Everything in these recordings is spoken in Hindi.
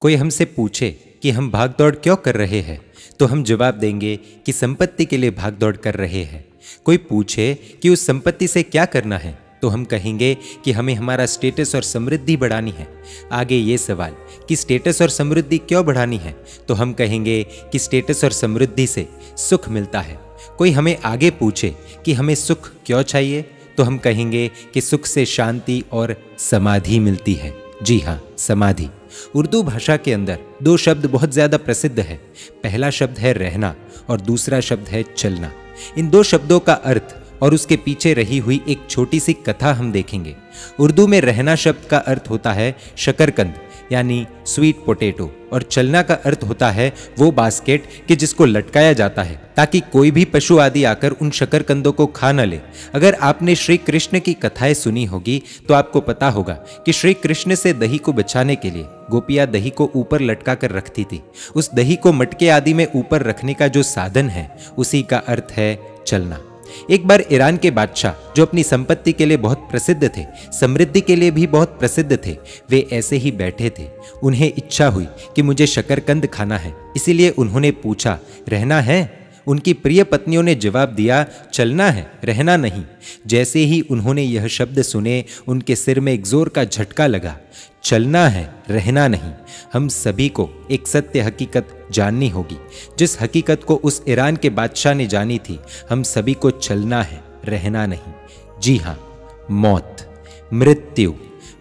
कोई हमसे पूछे कि हम भागदौड़ क्यों कर रहे हैं तो हम जवाब देंगे कि संपत्ति के लिए भागदौड़ कर रहे हैं। कोई पूछे कि उस संपत्ति से क्या करना है तो हम कहेंगे कि हमें हमारा स्टेटस और समृद्धि बढ़ानी है। आगे ये सवाल कि स्टेटस और समृद्धि क्यों बढ़ानी है तो हम कहेंगे कि स्टेटस और समृद्धि से सुख मिलता है। कोई हमें आगे पूछे कि हमें सुख क्यों चाहिए तो हम कहेंगे कि सुख से शांति और समाधि मिलती है। जी हाँ, समाधि। उर्दू भाषा के अंदर दो शब्द बहुत ज़्यादा प्रसिद्ध है। पहला शब्द है रहना और दूसरा शब्द है चलना। इन दो शब्दों का अर्थ और उसके पीछे रही हुई एक छोटी सी कथा हम देखेंगे। उर्दू में रहना शब्द का अर्थ होता है शकरकंद यानी स्वीट पोटैटो और चलना का अर्थ होता है वो बास्केट कि जिसको लटकाया जाता है ताकि कोई भी पशु आदि आकर उन शकरकंदों को खा न ले। अगर आपने श्री कृष्ण की कथाएं सुनी होगी तो आपको पता होगा कि श्री कृष्ण से दही को बचाने के लिए गोपियाँ दही को ऊपर लटका कर रखती थी। उस दही को मटके आदि में ऊपर रखने का जो साधन है उसी का अर्थ है चलना। एक बार ईरान के बादशाह जो अपनी संपत्ति के लिए बहुत प्रसिद्ध थे, समृद्धि के लिए भी बहुत प्रसिद्ध थे, वे ऐसे ही बैठे थे। उन्हें इच्छा हुई कि मुझे शकरकंद खाना है, इसीलिए उन्होंने पूछा रहना है? उनकी प्रिय पत्नियों ने जवाब दिया चलना है, रहना नहीं। जैसे ही उन्होंने यह शब्द सुने उनके सिर में एक जोर का झटका लगा। चलना है, रहना नहीं। हम सभी को एक सत्य हकीकत जाननी होगी, जिस हकीकत को उस ईरान के बादशाह ने जानी थी। हम सभी को चलना है, रहना नहीं। जी हाँ, मौत, मृत्यु।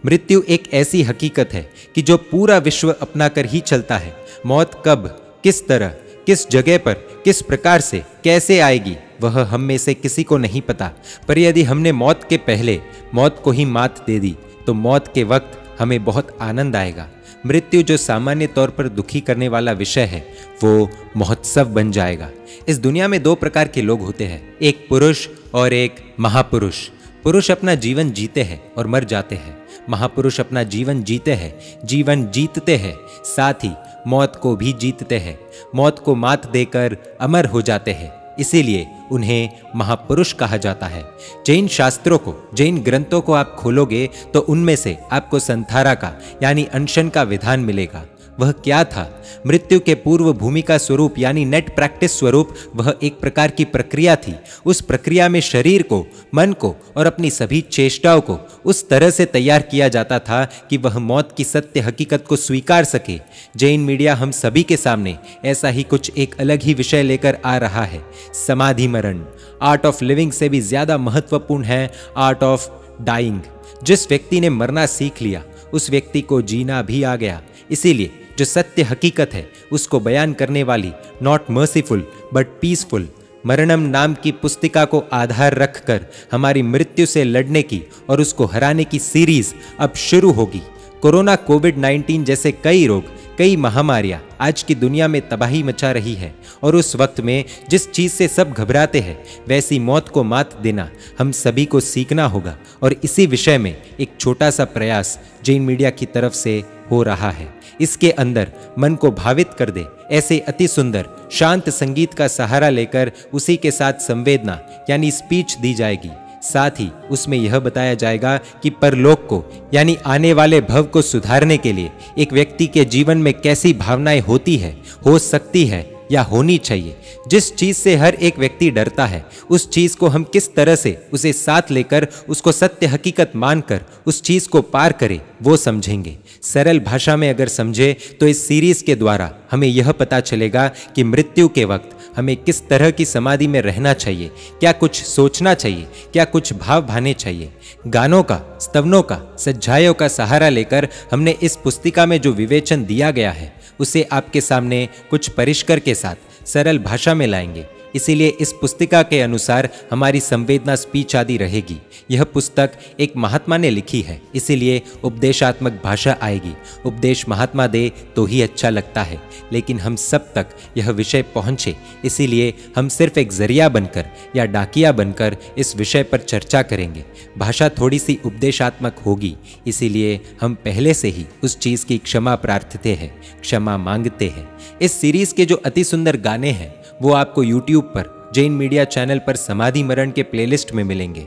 मृत्यु एक ऐसी हकीकत है कि जो पूरा विश्व अपना कर ही चलता है। मौत कब, किस तरह, किस जगह पर, किस प्रकार से, कैसे आएगी, वह हम में से किसी को नहीं पता। पर यदि हमने मौत के पहले मौत को ही मात दे दी तो मौत के वक्त हमें बहुत आनंद आएगा। मृत्यु जो सामान्य तौर पर दुखी करने वाला विषय है वो महोत्सव बन जाएगा। इस दुनिया में दो प्रकार के लोग होते हैं, एक पुरुष और एक महापुरुष। पुरुष अपना जीवन जीते हैं और मर जाते हैं, महापुरुष अपना जीवन जीते हैं, जीवन जीतते हैं, साथ ही मौत को भी जीतते हैं, मौत को मात देकर अमर हो जाते हैं, इसीलिए उन्हें महापुरुष कहा जाता है। जैन शास्त्रों को, जैन ग्रंथों को आप खोलोगे तो उनमें से आपको संथारा का यानी अंशन का विधान मिलेगा। वह क्या था? मृत्यु के पूर्व भूमि का स्वरूप यानी नेट प्रैक्टिस स्वरूप, वह एक प्रकार की प्रक्रिया थी। उस प्रक्रिया में शरीर को, मन को और अपनी सभी चेष्टाओं को उस तरह से तैयार किया जाता था कि वह मौत की सत्य हकीकत को स्वीकार सके। जैन मीडिया हम सभी के सामने ऐसा ही कुछ एक अलग ही विषय लेकर आ रहा है। समाधि मरण आर्ट ऑफ लिविंग से भी ज़्यादा महत्वपूर्ण है, आर्ट ऑफ डाइंग। जिस व्यक्ति ने मरना सीख लिया उस व्यक्ति को जीना भी आ गया। इसीलिए जो सत्य हकीकत है उसको बयान करने वाली नॉट मर्सीफुल बट पीसफुल मरणम नाम की पुस्तिका को आधार रखकर हमारी मृत्यु से लड़ने की और उसको हराने की सीरीज अब शुरू होगी। कोरोना, कोविड-19 जैसे कई रोग, कई महामारियां आज की दुनिया में तबाही मचा रही है और उस वक्त में जिस चीज़ से सब घबराते हैं वैसी मौत को मात देना हम सभी को सीखना होगा। और इसी विषय में एक छोटा सा प्रयास जैन मीडिया की तरफ से हो रहा है। इसके अंदर मन को भावित कर दे ऐसे अति सुंदर शांत संगीत का सहारा लेकर उसी के साथ संवेदना यानी स्पीच दी जाएगी। साथ ही उसमें यह बताया जाएगा कि परलोक को यानी आने वाले भव को सुधारने के लिए एक व्यक्ति के जीवन में कैसी भावनाएं होती है, हो सकती है या होनी चाहिए। जिस चीज़ से हर एक व्यक्ति डरता है उस चीज़ को हम किस तरह से उसे साथ लेकर उसको सत्य हकीकत मानकर उस चीज़ को पार करें वो समझेंगे। सरल भाषा में अगर समझे तो इस सीरीज़ के द्वारा हमें यह पता चलेगा कि मृत्यु के वक्त हमें किस तरह की समाधि में रहना चाहिए, क्या कुछ सोचना चाहिए, क्या कुछ भाव भाने चाहिए। गानों का, स्तवनों का, सज्जायों का सहारा लेकर हमने इस पुस्तिका में जो विवेचन दिया गया है उसे आपके सामने कुछ परिष्कार के साथ सरल भाषा में लाएंगे। इसीलिए इस पुस्तिका के अनुसार हमारी संवेदना, स्पीच आदि रहेगी। यह पुस्तक एक महात्मा ने लिखी है इसीलिए उपदेशात्मक भाषा आएगी। उपदेश महात्मा दे तो ही अच्छा लगता है, लेकिन हम सब तक यह विषय पहुंचे इसीलिए हम सिर्फ एक जरिया बनकर या डाकिया बनकर इस विषय पर चर्चा करेंगे। भाषा थोड़ी सी उपदेशात्मक होगी, इसीलिए हम पहले से ही उस चीज़ की क्षमा प्रार्थते हैं, क्षमा मांगते हैं। इस सीरीज़ के जो अति सुंदर गाने हैं वो आपको YouTube पर जैन मीडिया चैनल पर समाधि मरण के प्लेलिस्ट में मिलेंगे।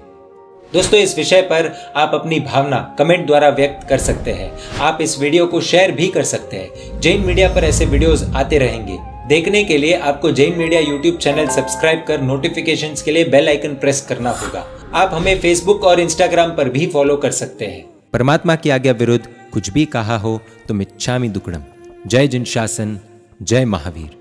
दोस्तों, इस विषय पर आप अपनी भावना कमेंट द्वारा व्यक्त कर सकते हैं। आप इस वीडियो को शेयर भी कर सकते हैं। जैन मीडिया पर ऐसे वीडियोस आते रहेंगे। देखने के लिए आपको Jain media YouTube channel subscribe कर नोटिफिकेशंस के लिए बेल आइकन प्रेस करना होगा। आप हमें फेसबुक और इंस्टाग्राम पर भी फॉलो कर सकते हैं। परमात्मा की आज्ञा विरुद्ध कुछ भी कहा हो तो मिच्छामि दुक्कडम। जय जिन शासन, जय महावीर।